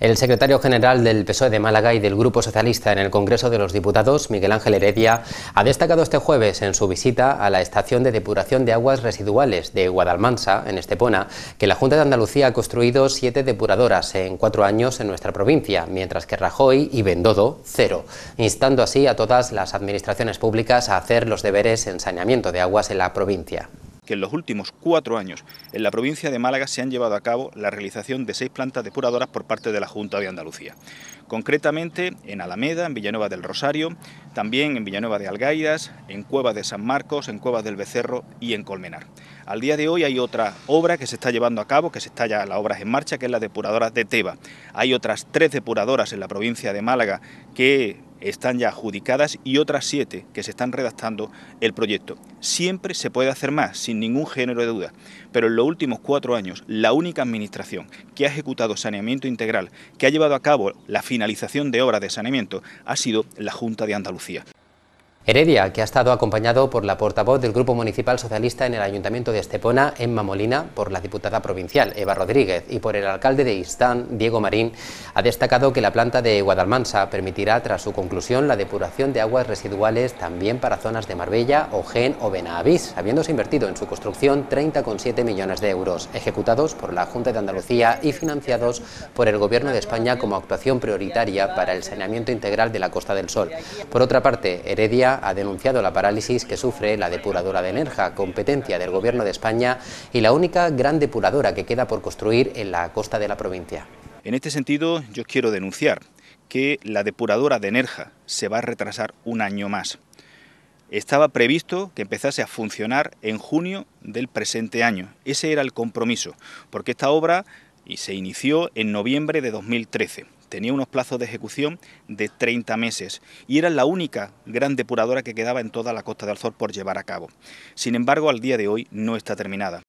El secretario general del PSOE de Málaga y del Grupo Socialista en el Congreso de los Diputados, Miguel Ángel Heredia, ha destacado este jueves en su visita a la estación de depuración de aguas residuales de Guadalmansa, en Estepona, que la Junta de Andalucía ha construido 7 depuradoras en 4 años en nuestra provincia, mientras que Rajoy y Bendodo, 0, instando así a todas las administraciones públicas a hacer los deberes en saneamiento de aguas en la provincia. Que en los últimos 4 años en la provincia de Málaga se han llevado a cabo la realización de 6 plantas depuradoras por parte de la Junta de Andalucía. Concretamente en Alameda, en Villanueva del Rosario, también en Villanueva de Algaidas, en Cuevas de San Marcos, en Cuevas del Becerro y en Colmenar. Al día de hoy hay otra obra que se está llevando a cabo, que se está ya las obras en marcha, que es la depuradora de Teba. Hay otras 3 depuradoras en la provincia de Málaga que están ya adjudicadas y otras 7 que se están redactando el proyecto. Siempre se puede hacer más, sin ningún género de duda, pero en los últimos 4 años la única administración que ha ejecutado saneamiento integral, que ha llevado a cabo la finalización de obras de saneamiento, ha sido la Junta de Andalucía. Heredia, que ha estado acompañado por la portavoz del Grupo Municipal Socialista en el Ayuntamiento de Estepona, Emma Molina, por la diputada provincial, Eva Rodríguez, y por el alcalde de Istán, Diego Marín, ha destacado que la planta de Guadalmansa permitirá, tras su conclusión, la depuración de aguas residuales también para zonas de Marbella, Ojén o Benavís, habiéndose invertido en su construcción 30,7 millones de euros, ejecutados por la Junta de Andalucía y financiados por el Gobierno de España como actuación prioritaria para el saneamiento integral de la Costa del Sol. Por otra parte, Heredia ha denunciado la parálisis que sufre la depuradora de Nerja, competencia del Gobierno de España y la única gran depuradora que queda por construir en la costa de la provincia. En este sentido, yo quiero denunciar que la depuradora de Nerja se va a retrasar 1 año más. Estaba previsto que empezase a funcionar en junio del presente año. Ese era el compromiso, porque esta obra se inició en noviembre de 2013. Tenía unos plazos de ejecución de 30 meses y era la única gran depuradora que quedaba en toda la Costa del Sol por llevar a cabo. Sin embargo, al día de hoy no está terminada.